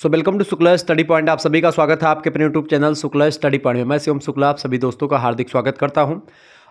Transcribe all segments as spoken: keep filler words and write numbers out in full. So welcome to Shukla study point. आप सभी का स्वागत है आपके अपने YouTube channel Shukla study point में। मैं शिवम शुक्ला आप सभी दोस्तों का हार्दिक स्वागत करता हूं।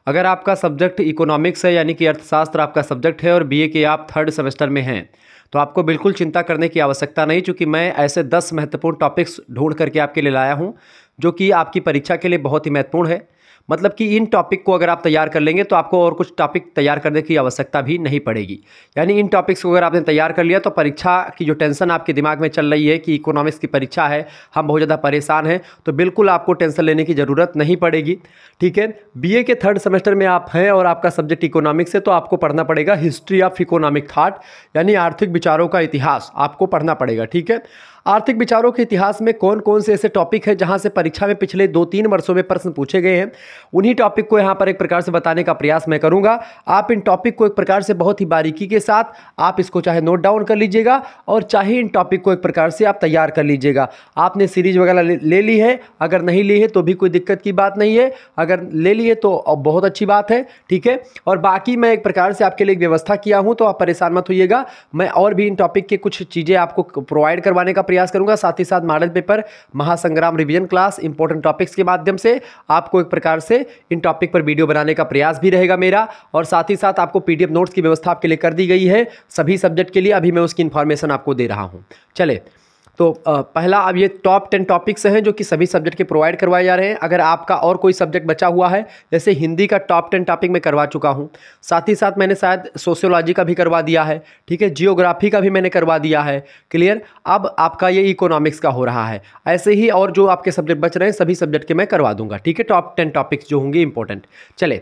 अगर आपका सब्जेक्ट इकोनॉमिक्स है यानी कि अर्थशास्त्र आपका सब्जेक्ट है और बीए के आप थर्ड सेमेस्टर में हैं तो आपको बिल्कुल चिंता करने की आवश्यकता नहीं, चूँकि मैं ऐसे दस महत्वपूर्ण टॉपिक्स ढूंढ करके आपके लिए लाया हूँ जो कि आपकी परीक्षा के लिए बहुत ही महत्वपूर्ण है। मतलब कि इन टॉपिक को अगर आप तैयार कर लेंगे तो आपको और कुछ टॉपिक तैयार करने की आवश्यकता भी नहीं पड़ेगी। यानी इन टॉपिक्स को अगर आपने तैयार कर लिया तो परीक्षा की जो टेंशन आपके दिमाग में चल रही है कि इकोनॉमिक्स की परीक्षा है, हम बहुत ज़्यादा परेशान हैं, तो बिल्कुल आपको टेंशन लेने की ज़रूरत नहीं पड़ेगी। ठीक है, बीए के थर्ड सेमेस्टर में आप हैं और आपका सब्जेक्ट इकोनॉमिक्स है तो आपको पढ़ना पड़ेगा हिस्ट्री ऑफ इकोनॉमिक थॉट, यानी आर्थिक विचारों का इतिहास आपको पढ़ना पड़ेगा। ठीक है, आर्थिक विचारों के इतिहास में कौन कौन से ऐसे टॉपिक हैं जहां से परीक्षा में पिछले दो तीन वर्षों में प्रश्न पूछे गए हैं, उन्हीं टॉपिक को यहां पर एक प्रकार से बताने का प्रयास मैं करूंगा। आप इन टॉपिक को एक प्रकार से बहुत ही बारीकी के साथ आप इसको चाहे नोट डाउन कर लीजिएगा और चाहे इन टॉपिक को एक प्रकार से आप तैयार कर लीजिएगा। आपने सीरीज वगैरह ले ली है, अगर नहीं ली है तो भी कोई दिक्कत की बात नहीं है, अगर ले ली है तो बहुत अच्छी बात है। ठीक है, और बाकी मैं एक प्रकार से आपके लिए एक व्यवस्था किया हूँ तो आप परेशान मत होइएगा। मैं और भी इन टॉपिक के कुछ चीज़ें आपको प्रोवाइड करवाने का प्रयास करूंगा, साथ ही साथ मॉडल पेपर, महासंग्राम रिवीजन क्लास, इंपॉर्टेंट टॉपिक्स के माध्यम से आपको एक प्रकार से इन टॉपिक पर वीडियो बनाने का प्रयास भी रहेगा मेरा। और साथ ही साथ आपको पीडीएफ नोट्स की व्यवस्था आपके लिए कर दी गई है सभी सब्जेक्ट के लिए, अभी मैं उसकी इंफॉर्मेशन आपको दे रहा हूं। चले तो पहला, अब ये टॉप टेन टॉपिक्स हैं जो कि सभी सब्जेक्ट के प्रोवाइड करवाए जा रहे हैं। अगर आपका और कोई सब्जेक्ट बचा हुआ है, जैसे हिंदी का टॉप टेन टॉपिक मैं करवा चुका हूँ, साथ ही साथ मैंने शायद सोशियोलॉजी का भी करवा दिया है। ठीक है, जियोग्राफी का भी मैंने करवा दिया है। क्लियर, अब आपका ये इकोनॉमिक्स का हो रहा है। ऐसे ही और जो आपके सब्जेक्ट बच रहे हैं सभी सब्जेक्ट के मैं करवा दूंगा। ठीक है, टॉप टेन टॉपिक्स जो होंगे इंपॉर्टेंट। चले,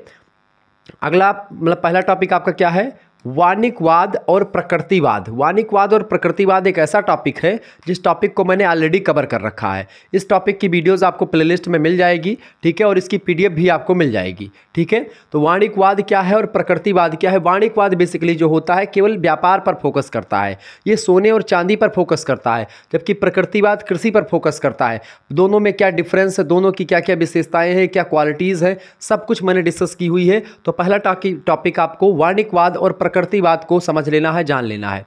अगला मतलब पहला टॉपिक आपका क्या है, वानिकवाद और प्रकृतिवाद। वानिकवाद और प्रकृतिवाद एक ऐसा टॉपिक है जिस टॉपिक को मैंने ऑलरेडी कवर कर रखा है। इस टॉपिक की वीडियोस आपको प्लेलिस्ट में मिल जाएगी। ठीक है, और इसकी पीडीएफ भी आपको मिल जाएगी। ठीक है, तो वानिकवाद क्या है और प्रकृतिवाद क्या है। वानिकवाद बेसिकली जो होता है केवल व्यापार पर फोकस करता है, ये सोने और चांदी पर फोकस करता है, जबकि प्रकृतिवाद कृषि पर फोकस करता है। दोनों में क्या डिफरेंस है, दोनों की क्या क्या विशेषताएँ हैं, क्या क्वालिटीज़ हैं, सब कुछ मैंने डिस्कस की हुई है। तो पहला टॉपिक आपको वानिकवाद और प्रकृतिवाद को समझ लेना है, जान लेना है।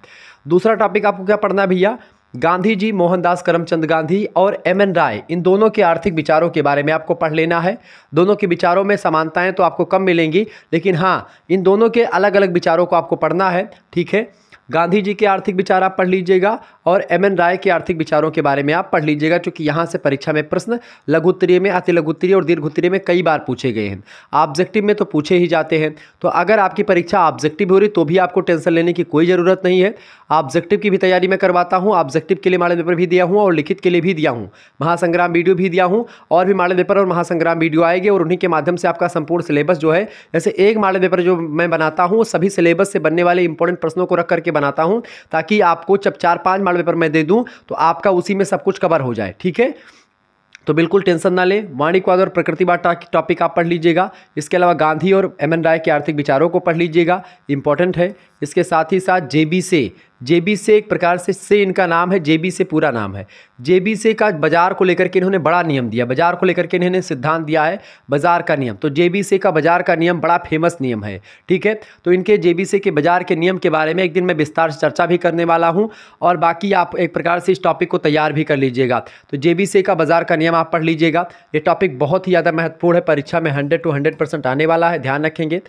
दूसरा टॉपिक आपको क्या पढ़ना है भैया, गांधी जी, मोहनदास करमचंद गांधी और एम एन राय, इन दोनों के आर्थिक विचारों के बारे में आपको पढ़ लेना है। दोनों के विचारों में समानताएं तो आपको कम मिलेंगी, लेकिन हाँ, इन दोनों के अलग अलग विचारों को आपको पढ़ना है। ठीक है, गांधी जी के आर्थिक विचार आप पढ़ लीजिएगा और एम एन राय के आर्थिक विचारों के बारे में आप पढ़ लीजिएगा, क्योंकि यहाँ से परीक्षा में प्रश्न लघुत्तरीय में, अति लघुत्तरीय और दीर्घ उत्तरीय में कई बार पूछे गए हैं। ऑब्जेक्टिव में तो पूछे ही जाते हैं, तो अगर आपकी परीक्षा ऑब्जेक्टिव हो रही तो भी आपको टेंशन लेने की कोई ज़रूरत नहीं है। ऑब्जेक्टिव की भी तैयारी मैं करवाता हूँ, ऑब्जेक्टिव के लिए मॉडल पेपर भी दिया हूँ और लिखित के लिए भी दिया हूँ, महासंग्राम वीडियो भी दिया हूँ, और भी मॉडल पेपर और महासंग्राम वीडियो आएंगे और उन्हीं के माध्यम से आपका संपूर्ण सिलेबस जो है, जैसे एक मॉडल पेपर जो मैं बनाता हूँ सभी सिलेबस से बनने वाले इंपॉर्टेंट प्रश्नों को रख करके बनाता हूं, ताकि आपको जब चार पांच मॉडल पेपर मैं दे दूं तो आपका उसी में सब कुछ कवर हो जाए। ठीक है, तो बिल्कुल टेंशन ना ले। वाणिकवाद और प्रकृतिवाद टॉपिक आप पढ़ लीजिएगा। इसके अलावा गांधी और एम एन राय के आर्थिक विचारों को पढ़ लीजिएगा, इंपॉर्टेंट है। इसके साथ ही साथ जेबीसी, जेबीसी एक प्रकार से से इनका नाम है, जेबीसी पूरा नाम है। जेबीसी का बाजार को लेकर के इन्होंने बड़ा नियम दिया, बाजार को लेकर के इन्होंने सिद्धांत दिया है, बाजार का नियम। तो जेबीसी का बाजार का नियम बड़ा फेमस नियम है। ठीक है, तो इनके जेबीसी के बाजार के नियम के बारे में एक दिन मैं विस्तार से चर्चा भी करने वाला हूँ, और बाकी आप एक प्रकार से इस टॉपिक को तैयार भी कर लीजिएगा। तो जेबीसी का बाजार का नियम आप पढ़ लीजिएगा, ये टॉपिक बहुत ही ज़्यादा महत्वपूर्ण है, परीक्षा में हंड्रेड टू हंड्रेड परसेंट आने वाला है, ध्यान रखेंगे।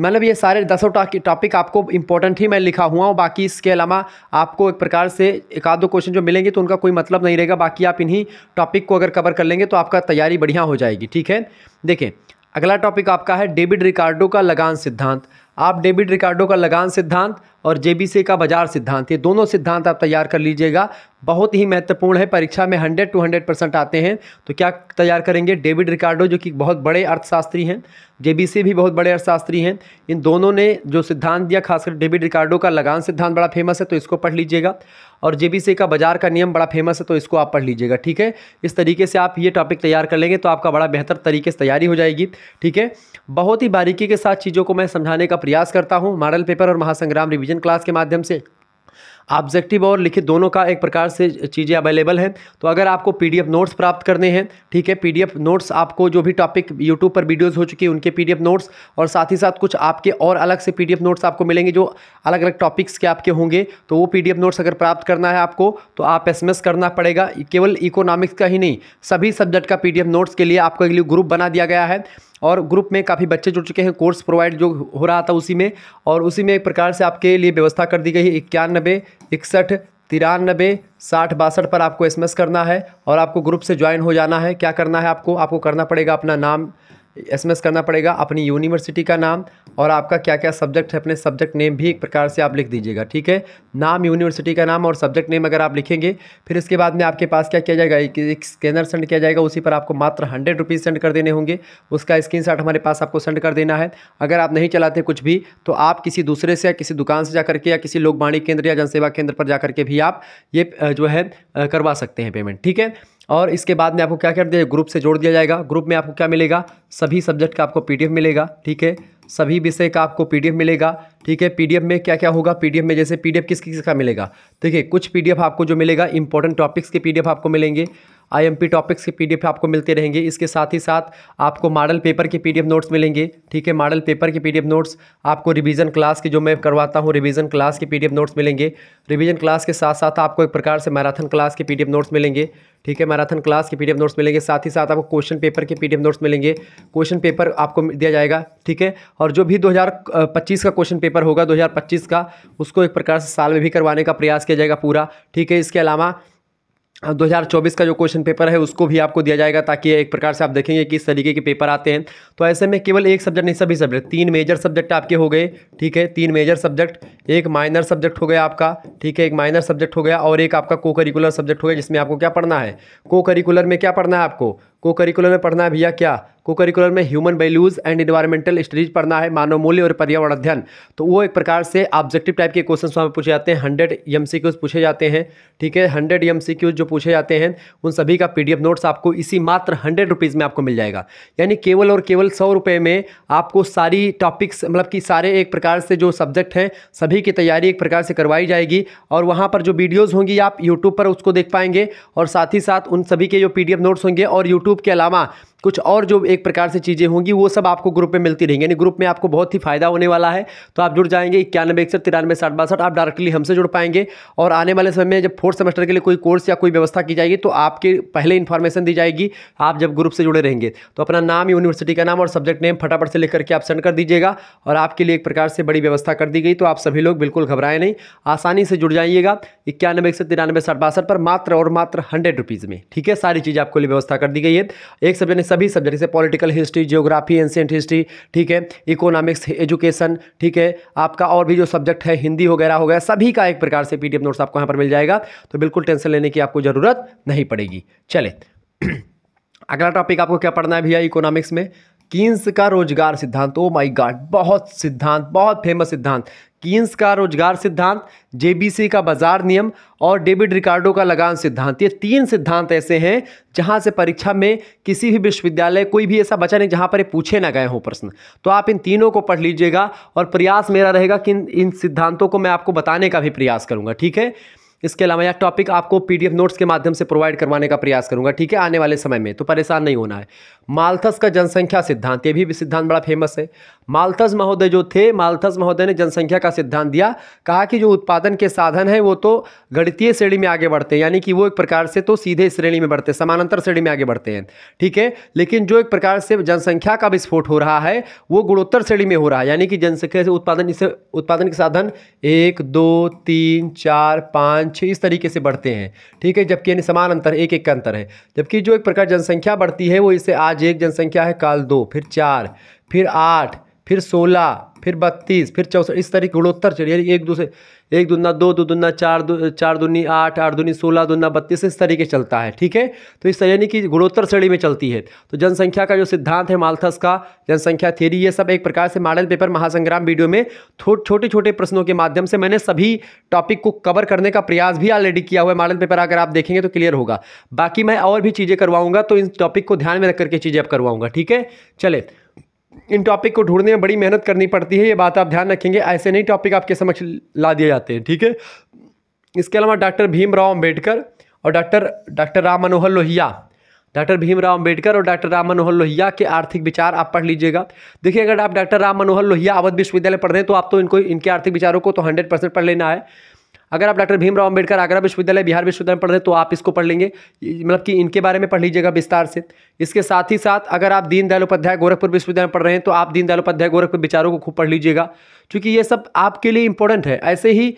मतलब ये सारे दसों टॉपिक आपको इंपॉर्टेंट ही मैं लिखा हुआ हूँ, बाकी इसके अलावा आपको एक प्रकार से एक आध दो क्वेश्चन जो मिलेंगे तो उनका कोई मतलब नहीं रहेगा, बाकी आप इन्हीं टॉपिक को अगर कवर कर लेंगे तो आपका तैयारी बढ़िया हो जाएगी। ठीक है, देखें अगला टॉपिक आपका है डेविड रिकार्डो का लगान सिद्धांत। आप डेविड रिकार्डो का लगान सिद्धांत और जेबीसी का बाजार सिद्धांत, ये दोनों सिद्धांत आप तैयार कर लीजिएगा, बहुत ही महत्वपूर्ण है, परीक्षा में हंड्रेड टू हंड्रेड परसेंट आते हैं। तो क्या तैयार करेंगे, डेविड रिकार्डो जो कि बहुत बड़े अर्थशास्त्री हैं, जेबीसी भी बहुत बड़े अर्थशास्त्री हैं, इन दोनों ने जो सिद्धांत दिया, खासकर डेविड रिकार्डो का लगान सिद्धांत बड़ा फेमस है तो इसको पढ़ लीजिएगा, और जेबीसी का बाजार का नियम बड़ा फेमस है तो इसको आप पढ़ लीजिएगा। ठीक है, इस तरीके से आप ये टॉपिक तैयार कर लेंगे तो आपका बड़ा बेहतर तरीके से तैयारी हो जाएगी। ठीक है, बहुत ही बारीकी के साथ चीज़ों को मैं समझाने का प्रयास करता हूँ मॉडल पेपर और महासंग्राम रिवीजन क्लास के माध्यम से। ऑब्जेक्टिव और लिखित दोनों का एक प्रकार से चीज़ें अवेलेबल हैं। तो अगर आपको पीडीएफ नोट्स प्राप्त करने हैं, ठीक है, पीडीएफ नोट्स आपको जो भी टॉपिक यूट्यूब पर वीडियोज़ हो चुकी है उनके पीडीएफ नोट्स और साथ ही साथ कुछ आपके और अलग से पीडीएफ नोट्स आपको मिलेंगे जो अलग अलग टॉपिक्स के आपके होंगे। तो वो पीडीएफ नोट्स अगर प्राप्त करना है आपको तो आप एस एम एस करना पड़ेगा। केवल इकोनॉमिक्स का ही नहीं, सभी सब्जेक्ट का पीडीएफ नोट्स के लिए आपको एक लिए ग्रुप बना दिया गया है और ग्रुप में काफ़ी बच्चे जुड़ चुके हैं। कोर्स प्रोवाइड जो हो रहा था उसी में, और उसी में एक प्रकार से आपके लिए व्यवस्था कर दी गई है। इक्यानबे इकसठ तिरानबे साठ बासठ पर आपको एस एम एस करना है और आपको ग्रुप से ज्वाइन हो जाना है। क्या करना है आपको? आपको करना पड़ेगा अपना नाम एस एम एस करना पड़ेगा, अपनी यूनिवर्सिटी का नाम और आपका क्या क्या सब्जेक्ट है, अपने सब्जेक्ट नेम भी एक प्रकार से आप लिख दीजिएगा, ठीक है। नाम, यूनिवर्सिटी का नाम और सब्जेक्ट नेम अगर आप लिखेंगे, फिर इसके बाद में आपके पास क्या किया जाएगा, एक स्कैनर सेंड किया जाएगा। उसी पर आपको मात्र हंड्रेड रुपीज़ सेंड कर देने होंगे। उसका स्क्रीनशॉट हमारे पास आपको सेंड कर देना है। अगर आप नहीं चलाते कुछ भी तो आप किसी दूसरे से या किसी दुकान से जा करके या किसी लोकवाणी केंद्र या जनसेवा केंद्र पर जा करके भी आप ये जो है करवा सकते हैं पेमेंट, ठीक है। और इसके बाद में आपको क्या कर दिया, ग्रुप से जोड़ दिया जाएगा। ग्रुप में आपको क्या मिलेगा, सभी सब्जेक्ट का आपको पीडीएफ मिलेगा, ठीक है, सभी विषय का आपको पीडीएफ मिलेगा, ठीक है। पीडीएफ में क्या क्या होगा, पीडीएफ में जैसे पीडीएफ किस किस का मिलेगा, ठीक है। कुछ पीडीएफ आपको जो मिलेगा इंपॉर्टेंट टॉपिक्स के पीडीएफ आपको मिलेंगे, आईएमपी टॉपिक्स के पीडीएफ आपको मिलते रहेंगे। इसके साथ ही साथ आपको मॉडल पेपर के पीडीएफ नोट्स मिलेंगे, ठीक है, मॉडल पेपर के पीडीएफ नोट्स। आपको रिवीजन क्लास के जो मैं करवाता हूँ रिवीजन क्लास के पीडीएफ नोट्स मिलेंगे। रिवीजन क्लास के साथ साथ आपको एक प्रकार से मैराथन क्लास के पीडीएफ नोट्स मिलेंगे, ठीक है, मैराथन क्लास के पीडीएफ नोट्स मिलेंगे। साथ ही साथ आपको क्वेश्चन पेपर के पीडीएफ नोट्स मिलेंगे, क्वेश्चन पेपर आपको दिया जाएगा, ठीक है। और जो भी दो हज़ार पच्चीस का क्वेश्चन पेपर होगा दो हज़ार पच्चीस का, उसको एक प्रकार से साल में भी करवाने का प्रयास किया जाएगा पूरा, ठीक है। इसके अलावा दो हज़ार चौबीस का जो क्वेश्चन पेपर है उसको भी आपको दिया जाएगा, ताकि एक प्रकार से आप देखेंगे किस तरीके के पेपर आते हैं। तो ऐसे में केवल एक सब्जेक्ट नहीं, सभी सब्जेक्ट, तीन मेजर सब्जेक्ट आपके हो गए, ठीक है, तीन मेजर सब्जेक्ट, एक माइनर सब्जेक्ट हो गया आपका, ठीक है, एक माइनर सब्जेक्ट हो गया और एक आपका को करिकुलर सब्जेक्ट हो गया, जिसमें आपको क्या पढ़ना है। को करिकुलर में क्या पढ़ना है आपको? को करिकुलर में पढ़ना है भैया क्या, को करिकुलर में human values and environmental studies पढ़ना है, मानव मूल्य और पर्यावरण अध्ययन। तो वो एक प्रकार से ऑब्जेक्टिव टाइप के क्वेश्चन वहाँ पर पूछे जाते हैं, हंड्रेड एम सी क्यूज़ पूछे जाते हैं, ठीक है। हंड्रेड एम सी क्यूज़ जो पूछे जाते हैं उन सभी का पीडीएफ नोट्स आपको इसी मात्र हंड्रेड रुपीज़ में आपको मिल जाएगा। यानी केवल और केवल सौ रुपये में आपको सारी टॉपिक्स, मतलब कि सारे एक प्रकार से जो सब्जेक्ट हैं सभी की तैयारी एक प्रकार से करवाई जाएगी। और वहाँ पर जो वीडियोज़ होंगी आप यूट्यूब पर उसको देख पाएंगे और साथ ही साथ उन सभी के जो पीडीएफ नोट्स होंगे और यूट्यूब के अलावा कुछ और जो एक प्रकार से चीज़ें होंगी वो सब आपको ग्रुप में मिलती रहेंगी। यानी ग्रुप में आपको बहुत ही फायदा होने वाला है। तो आप जुड़ जाएंगे इक्यानबे इकसठ तिरानवे साठ बासठ, आप डायरेक्टली हमसे जुड़ पाएंगे। और आने वाले समय में जब फोर्थ सेमेस्टर के लिए कोई कोर्स या कोई व्यवस्था की जाएगी तो आपके पहले इन्फॉर्मेशन दी जाएगी, आप जब ग्रुप से जुड़े रहेंगे। तो अपना नाम, यूनिवर्सिटी का नाम और सब्जेक्ट नेम फटाफट से लिख करके आप सेंड कर दीजिएगा और आपके लिए एक प्रकार से बड़ी व्यवस्था कर दी गई। तो आप सभी लोग बिल्कुल घबराएं नहीं, आसानी से जुड़ जाइएगा इक्यानबे इकसठ तिरानवे साठ बासठ पर मात्र और मात्र हंड्रेड रुपीज़ में, ठीक है। सारी चीज़ आपको लिए व्यवस्था कर दी गई है। एक सब्जेक्ट सभी सब्जेक्ट से political history, geography, ancient history, ठीक है, इकोनॉमिक्स, एजुकेशन, ठीक है, आपका और भी जो सब्जेक्ट है हिंदी वगैरह हो गया, सभी का एक प्रकार से पीडीएफ नोट्स आपको यहाँ पर मिल जाएगा। तो बिल्कुल टेंशन लेने की आपको ज़रूरत नहीं पड़ेगी। चले अगला टॉपिक आपको क्या पढ़ना है भैया इकोनॉमिक्स में, कीन्स का रोजगार सिद्धांत। ओ माय गॉड, बहुत सिद्धांत, बहुत फेमस सिद्धांत कीन्स का रोजगार सिद्धांत, जेबीसी का बाजार नियम और डेविड रिकार्डो का लगान सिद्धांत। ये तीन सिद्धांत ऐसे हैं जहां से परीक्षा में किसी भी विश्वविद्यालय, कोई भी ऐसा बचा नहीं जहां पर पूछे ना गए हो प्रश्न। तो आप इन तीनों को पढ़ लीजिएगा और प्रयास मेरा रहेगा कि इन सिद्धांतों को मैं आपको बताने का भी प्रयास करूँगा, ठीक है। इसके अलावा यह टॉपिक आपको पीडीएफ नोट्स के माध्यम से प्रोवाइड करवाने का प्रयास करूंगा, ठीक है, आने वाले समय में, तो परेशान नहीं होना है। मालथस का जनसंख्या सिद्धांत, ये भी सिद्धांत बड़ा फेमस है। मालथस महोदय जो थे, मालथस महोदय ने जनसंख्या का सिद्धांत दिया, कहा कि जो उत्पादन के साधन हैं वो तो गणितीय श्रेणी में आगे बढ़ते हैं, यानी कि वो एक प्रकार से तो सीधे श्रेणी में बढ़ते हैं, समानांतर श्रेणी में आगे बढ़ते हैं, ठीक है। लेकिन जो एक प्रकार से जनसंख्या का विस्फोट हो रहा है वो गुणोत्तर श्रेणी में हो रहा है, यानी कि जनसंख्या से उत्पादन, इसे उत्पादन के साधन एक दो तीन चार पाँच छह इस तरीके से बढ़ते हैं, ठीक है। जबकि यानी समान अंतर, एक एक का अंतर है। जबकि जो एक प्रकार जनसंख्या बढ़ती है वो इसे आज एक जनसंख्या है, काल दो, फिर चार, फिर आठ, फिर सोलह, फिर बत्तीस, फिर चौसठ, इस तरीके गुणोत्तर चलिए, एक दूसरे, एक दुना दो, दो दुना चार, दो चार दुनी आठ, आठ दुनी सोलह, दुना बत्तीस, इस तरीके चलता है, ठीक है। तो इस यानी कि गुणोत्तर श्रेणी में चलती है। तो जनसंख्या का जो सिद्धांत है मालथस का, जनसंख्या थ्योरी, ये सब एक प्रकार से मॉडल पेपर महासंग्राम वीडियो में छोटे छोटे प्रश्नों के माध्यम से मैंने सभी टॉपिक को कवर करने का प्रयास भी ऑलरेडी किया हुआ है। मॉडल पेपर अगर आप देखेंगे तो क्लियर होगा, बाकी मैं और भी चीज़ें करवाऊँगा, तो इन टॉपिक को ध्यान में रख करके चीज़ें आप करवाऊँगा, ठीक है। चले, इन टॉपिक को ढूंढने में बड़ी मेहनत करनी पड़ती है, ये बात आप ध्यान रखेंगे। ऐसे नहीं टॉपिक आपके समक्ष ला दिए जाते हैं, ठीक है। इसके अलावा डॉक्टर भीमराव अम्बेडकर और doctor doctor Ram Manohar Lohia doctor Bhimrao Ambedkar और डॉक्टर राम मनोहर लोहिया के आर्थिक विचार आप पढ़ लीजिएगा। देखिए, अगर आप डॉक्टर राम मनोहर लोहिया अवध विश्वविद्यालय पढ़ रहे हैं तो आप तो इनको इनके आर्थिक विचारों को तो हंड्रेड परसेंट पढ़ लेना है। अगर आप डॉक्टर भीमराव अम्बेडकर आगरा विश्वविद्यालय बिहार विश्वविद्यालय पढ़ रहे हैं तो आप इसको पढ़ लेंगे, मतलब कि इनके बारे में पढ़ लीजिएगा विस्तार से। इसके साथ ही साथ अगर आप दीनदयाल उपाध्याय गोरखपुर विश्वविद्यालय पढ़ रहे हैं तो आप दीनदयाल उपाध्याय गोरखपुर विचारों को खूब पढ़ लीजिएगा, क्योंकि ये सब आपके लिए इंपॉर्टेंट है। ऐसे ही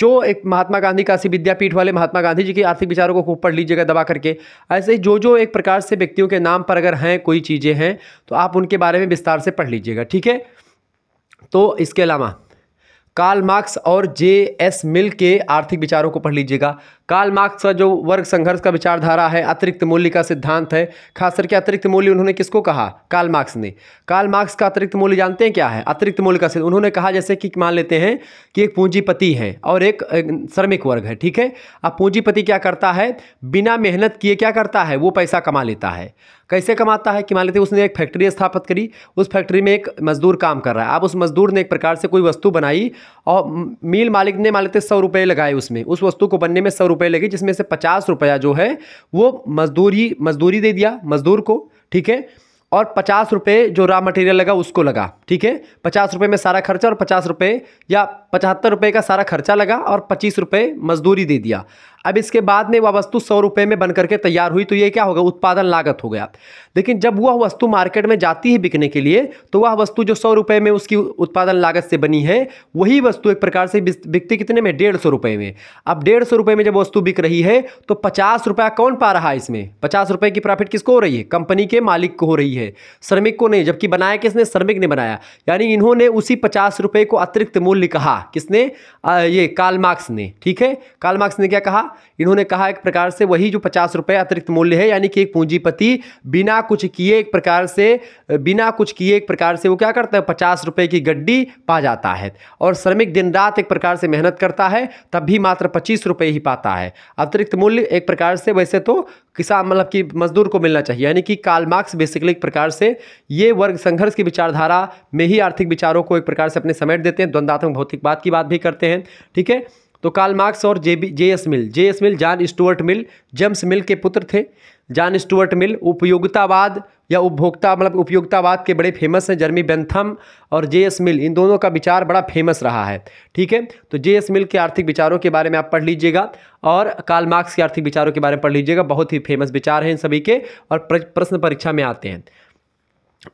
जो एक महात्मा गांधी काशी विद्यापीठ वाले महात्मा गांधी जी के आर्थिक विचारों को खूब पढ़ लीजिएगा दबा करके। ऐसे ही जो जो एक प्रकार से व्यक्तियों के नाम पर अगर हैं कोई चीज़ें हैं तो आप उनके बारे में विस्तार से पढ़ लीजिएगा, ठीक है। तो इसके अलावा कार्ल मार्क्स और जे एस मिल के आर्थिक विचारों को पढ़ लीजिएगा। कार्ल मार्क्स का जो वर्ग संघर्ष का विचारधारा है, अतिरिक्त मूल्य का सिद्धांत है, खास करके अतिरिक्त मूल्य उन्होंने किसको कहा, कार्ल मार्क्स ने। कार्ल मार्क्स का अतिरिक्त मूल्य जानते हैं क्या है? अतिरिक्त मूल्य का सिद्धांत उन्होंने कहा, जैसे कि मान लेते हैं कि एक पूंजीपति है और एक श्रमिक वर्ग है, ठीक है। अब पूंजीपति क्या करता है, बिना मेहनत किए क्या करता है, वो पैसा कमा लेता है। कैसे कमाता है कि मान लेते हैं उसने एक फैक्ट्री स्थापित करी, उस फैक्ट्री में एक मजदूर काम कर रहा है। अब उस मजदूर ने एक प्रकार से कोई वस्तु बनाई और मिल मालिक ने मान लेते हैं सौ रुपये लगाए उसमें, उस वस्तु को बनने में सौ रुपये लगे, जिसमें से पचास रुपया जो है वो मजदूरी मजदूरी दे दिया मजदूर को, ठीक है। और पचास रुपये जो रॉ मटेरियल लगा उसको लगा, ठीक है। पचास रुपये में सारा खर्चा और पचास रुपये या पचहत्तर रुपये का सारा खर्चा लगा और पच्चीस रुपये मजदूरी दे दिया। अब इसके बाद में वह वस्तु सौ रुपये में बन करके तैयार हुई, तो ये क्या होगा, उत्पादन लागत हो गया। लेकिन जब वह वस्तु मार्केट में जाती है बिकने के लिए तो वह वस्तु जो सौ रुपये में उसकी उत्पादन लागत से बनी है, वही वस्तु एक प्रकार से बिकती कितने में, डेढ़ सौ रुपये में। अब डेढ़ सौ रुपये में जब वस्तु बिक रही है तो पचास रुपया कौन पा रहा है इसमें, पचास रुपये की प्रॉफिट किसको हो रही है, कंपनी के मालिक को हो रही है, श्रमिक को नहीं। जबकि बनाया किसने, श्रमिक ने बनाया। यानी इन्होंने उसी पचास रुपये को अतिरिक्त मूल्य कहा, किसने, ये कार्ल मार्क्स ने, ठीक है। कार्ल मार्क्स ने क्या कहा, इन्होंने कहा एक प्रकार से वही जो पचास रुपए अतिरिक्त मूल्य है, यानी कि एक पूंजीपति बिना कुछ किए एक प्रकार से बिना कुछ किए एक प्रकार से वो क्या करता है, पचास रुपए की गड्डी पा जाता है। और श्रमिक दिन रात एक प्रकार से मेहनत करता है तब भी मात्र पच्चीस रुपए ही पाता है अतिरिक्त मूल्य। एक प्रकार से वैसे तो किसान मतलब कि मजदूर को मिलना चाहिए, यानी कि कार्ल मार्क्स बेसिकली एक प्रकार से ये वर्ग संघर्ष की विचारधारा में ही आर्थिक विचारों को एक प्रकार से अपने समेट देते हैं, द्वंदात्मक भौतिकवाद की बात भी करते हैं, ठीक है। तो कार्ल मार्क्स और J B J S Mill J S Mill John Stuart Mill James Mill के पुत्र थे। जॉन स्टुअर्ट मिल उपयोगितावाद या उपभोक्ता मतलब उपयोगितावाद के बड़े फेमस हैं। जर्मी बेंथम और जे एस मिल इन दोनों का विचार बड़ा फेमस रहा है, ठीक है। तो जे एस मिल के आर्थिक विचारों के बारे में आप पढ़ लीजिएगा और कार्ल मार्क्स के आर्थिक विचारों के बारे में पढ़ लीजिएगा। बहुत ही फेमस विचार हैं इन सभी के और प्रश्न परीक्षा में आते हैं।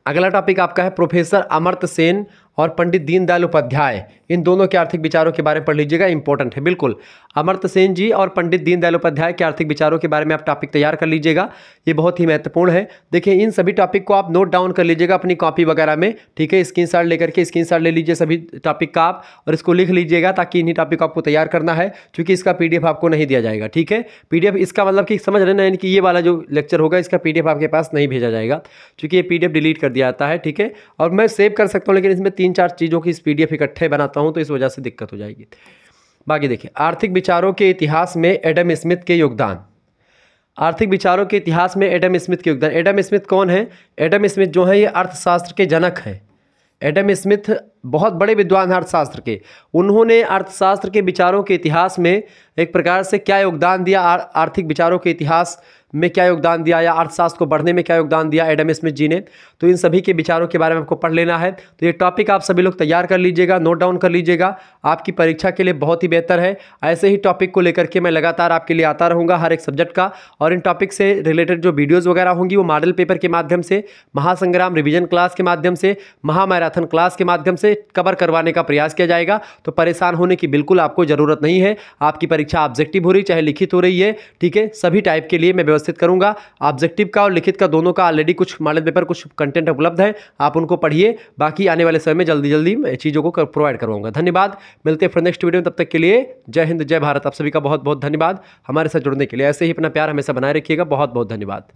अगला टॉपिक आपका है प्रोफेसर अमर्त्य सेन और पंडित दीनदयाल उपाध्याय, इन दोनों के आर्थिक विचारों के बारे में पढ़ लीजिएगा, इंपॉर्टेंट है बिल्कुल। अमर्त्य सेन जी और पंडित दीनदयाल उपाध्याय के आर्थिक विचारों के बारे में आप टॉपिक तैयार कर लीजिएगा, ये बहुत ही महत्वपूर्ण है। देखिए, इन सभी टॉपिक को आप नोट डाउन कर लीजिएगा अपनी कॉपी वगैरह में, ठीक है। स्क्रीनशॉट लेकर के स्क्रीनशॉट ले लीजिए सभी टॉपिक का आप और इसको लिख लीजिएगा, ताकि इन्हीं टॉपिक आपको तैयार करना है, क्योंकि इसका पीडीएफ आपको नहीं दिया जाएगा, ठीक है। पीडीएफ इसका मतलब कि समझ रहे ना, यानी कि ये वाला जो लेक्चर होगा इसका पीडीएफ आपके पास नहीं भेजा जाएगा, क्योंकि ये पीडीएफ डिलीट कर दिया जाता है, ठीक है। और मैं सेव कर सकता हूँ, लेकिन इसमें तीन चार चीज़ों की इस पीडीएफ इकट्ठे बनाता हूं तो इस वजह से दिक्कत हो जाएगी। बाकी देखिए, आर्थिक विचारों के इतिहास में एडम स्मिथ के योगदान आर्थिक विचारों के इतिहास में एडम स्मिथ के योगदान एडम स्मिथ कौन है? एडम स्मिथ जो है ये अर्थशास्त्र के जनक हैं। एडम स्मिथ बहुत बड़े विद्वान हैं अर्थशास्त्र के। उन्होंने अर्थशास्त्र के विचारों के इतिहास में एक प्रकार से क्या योगदान दिया, आर्थिक विचारों के इतिहास में क्या योगदान दिया या अर्थशास्त्र को बढ़ने में क्या योगदान दिया एडम स्मिथ जी ने, तो इन सभी के विचारों के बारे में आपको पढ़ लेना है। तो ये टॉपिक आप सभी लोग तैयार कर लीजिएगा, नोट डाउन कर लीजिएगा, आपकी परीक्षा के लिए बहुत ही बेहतर है। ऐसे ही टॉपिक को लेकर के मैं लगातार आपके लिए आता रहूँगा हर एक सब्जेक्ट का, और इन टॉपिक से रिलेटेड जो वीडियोज़ वगैरह होंगी वो मॉडल पेपर के माध्यम से, महासंग्राम रिविजन क्लास के माध्यम से, महामैराथन क्लास के माध्यम से कवर करवाने का प्रयास किया जाएगा। तो परेशान होने की बिल्कुल आपको ज़रूरत नहीं है। आपकी परीक्षा ऑब्जेक्टिव हो रही चाहे लिखित हो रही है, ठीक है। सभी टाइप के लिए मैं व्यवस्थित करूंगा, ऑब्जेक्टिव का और लिखित का दोनों का ऑलरेडी कुछ मॉडल पेपर कुछ कंटेंट उपलब्ध है, आप उनको पढ़िए। बाकी आने वाले समय में जल्दी जल्दी चीज़ों को कर, प्रोवाइड करवाऊंगा। धन्यवाद, मिलते हैं फिर नेक्स्ट वीडियो में, तब तक के लिए जय हिंद जय भारत। आप सभी का बहुत बहुत धन्यवाद हमारे साथ जुड़ने के लिए। ऐसे ही अपना प्यार हमेशा बनाए रखिएगा। बहुत बहुत धन्यवाद।